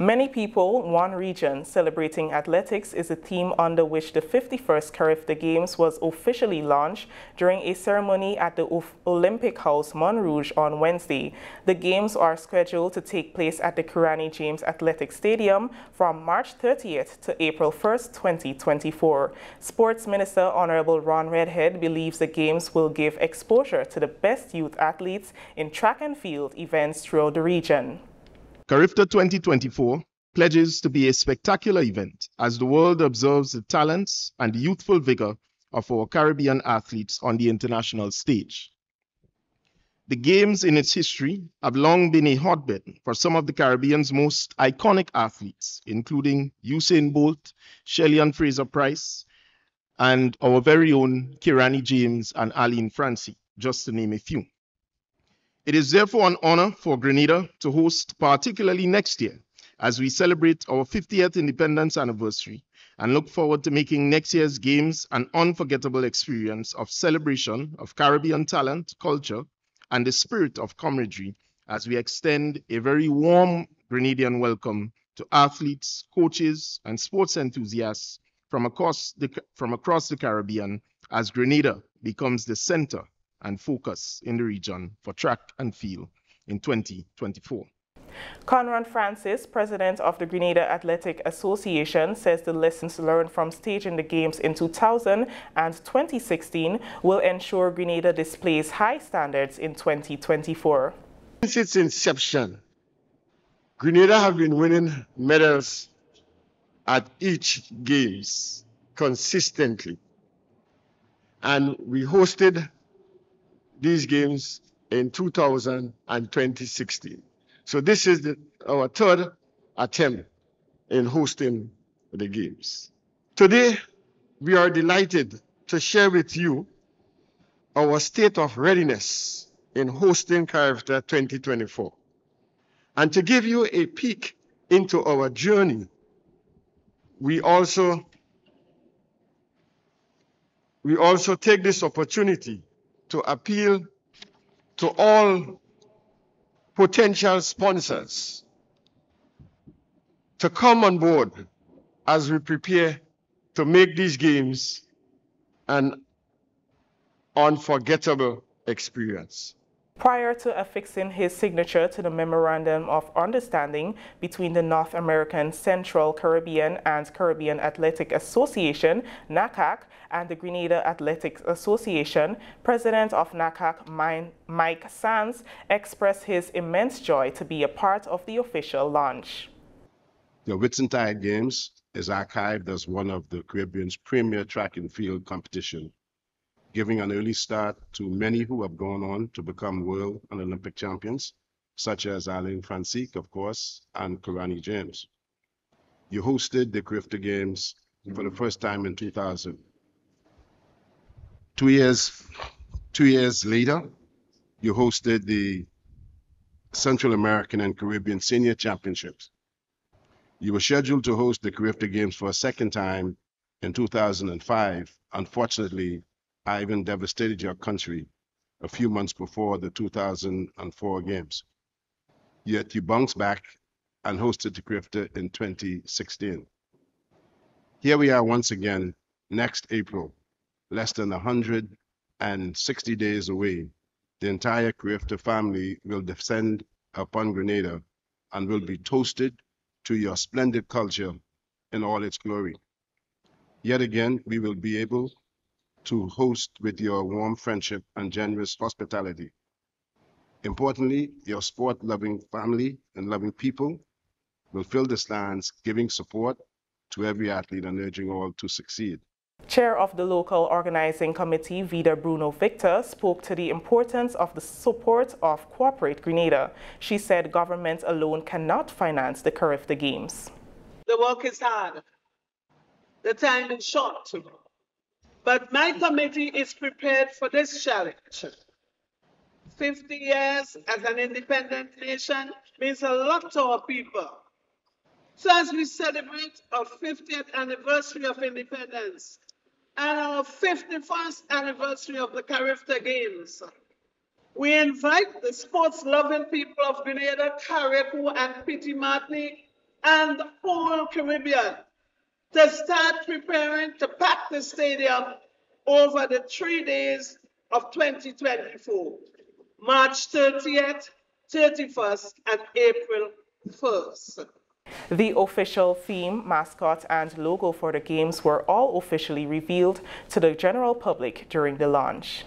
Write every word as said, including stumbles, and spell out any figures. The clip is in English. Many people, one region, celebrating athletics is a theme under which the fifty-first Carifta Games was officially launched during a ceremony at the Olympic House Monroe on Wednesday. The games are scheduled to take place at the Kirani James Athletic Stadium from March thirtieth to April first, twenty twenty-four. Sports Minister Honorable Ron Redhead believes the games will give exposure to the best youth athletes in track and field events throughout the region. Carifta twenty twenty-four pledges to be a spectacular event as the world observes the talents and the youthful vigor of our Caribbean athletes on the international stage. The Games in its history have long been a hotbed for some of the Caribbean's most iconic athletes, including Usain Bolt, Shelly-Ann Fraser-Pryce, and our very own Kirani James and Alain Francique, just to name a few. It is therefore an honor for Grenada to host, particularly next year, as we celebrate our fiftieth independence anniversary and look forward to making next year's Games an unforgettable experience of celebration of Caribbean talent, culture, and the spirit of camaraderie as we extend a very warm Grenadian welcome to athletes, coaches, and sports enthusiasts from across the, from across the Caribbean as Grenada becomes the center and focus in the region for track and field in twenty twenty-four. Conran Francis, president of the Grenada Athletic Association, says the lessons learned from staging the Games in two thousand and twenty sixteen will ensure Grenada displays high standards in twenty twenty-four. Since its inception, Grenada have been winning medals at each Games consistently, and we hosted these Games in two thousand and twenty sixteen. So this is the, our third attempt in hosting the Games. Today, we are delighted to share with you our state of readiness in hosting Carifta twenty twenty-four, and to give you a peek into our journey, we also we also take this opportunity to appeal to all potential sponsors to come on board as we prepare to make these Games an unforgettable experience. Prior to affixing his signature to the Memorandum of Understanding between the North American, Central Caribbean and Caribbean Athletic Association, NACAC, and the Grenada Athletic Association, President of NACAC, Mike Sands, expressed his immense joy to be a part of the official launch. The Whitsuntide Games is archived as one of the Caribbean's premier track and field competitions, giving an early start to many who have gone on to become world and Olympic champions, such as Alain Francique, of course, and Kirani James. You hosted the Carifta Games for the first time in two thousand. Two years, two years later, you hosted the Central American and Caribbean Senior Championships. You were scheduled to host the Carifta Games for a second time in two thousand five. Unfortunately, I even devastated your country a few months before the two thousand four Games. Yet you bounced back and hosted the Carifta in twenty sixteen. Here we are once again next April, less than one hundred sixty days away. The entire Carifta family will descend upon Grenada and will be toasted to your splendid culture in all its glory. Yet again, we will be able to host with your warm friendship and generous hospitality. Importantly, your sport-loving family and loving people will fill the stands, giving support to every athlete and urging all to succeed. Chair of the local organizing committee, Vida Bruno Victor, spoke to the importance of the support of Corporate Grenada. She said government alone cannot finance the Carifta Games. The work is hard. The time is short. But my committee is prepared for this challenge. fifty years as an independent nation means a lot to our people. So as we celebrate our fiftieth anniversary of independence and our fifty-first anniversary of the Carifta Games, we invite the sports-loving people of Grenada, Carriacou, and Petite Martinique and the whole Caribbean to start preparing to pack the stadium over the three days of twenty twenty-four, March thirtieth, thirty-first, and April first. The official theme, mascot, and logo for the games were all officially revealed to the general public during the launch.